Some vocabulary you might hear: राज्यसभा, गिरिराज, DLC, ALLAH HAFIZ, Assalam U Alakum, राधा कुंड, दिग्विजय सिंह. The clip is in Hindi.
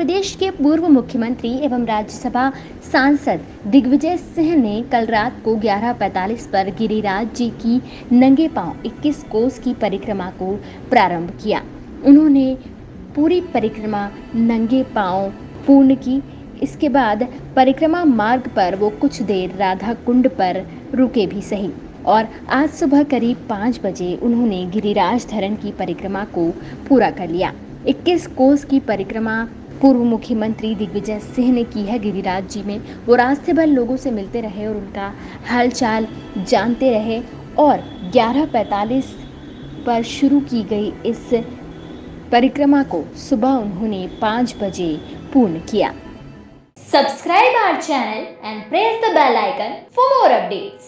प्रदेश के पूर्व मुख्यमंत्री एवं राज्यसभा सांसद दिग्विजय सिंह ने कल रात को 11:45 पर गिरिराज जी की नंगे पांव 21 कोस की परिक्रमा को प्रारंभ किया। उन्होंने पूरी परिक्रमा नंगे पांव पूर्ण की। इसके बाद परिक्रमा मार्ग पर वो कुछ देर राधा कुंड पर रुके भी सही और आज सुबह करीब 5 बजे उन्होंने गिरिराज धरण की परिक्रमा को पूरा कर लिया। 21 कोस की परिक्रमा पूर्व मुख्यमंत्री दिग्विजय सिंह ने की है। गिरिराज जी में वो रास्ते भर लोगों से मिलते रहे और उनका हालचाल जानते रहे और 11:45 पर शुरू की गई इस परिक्रमा को सुबह उन्होंने 5 बजे पूर्ण किया। Subscribe our channel and press the bell icon for more updates.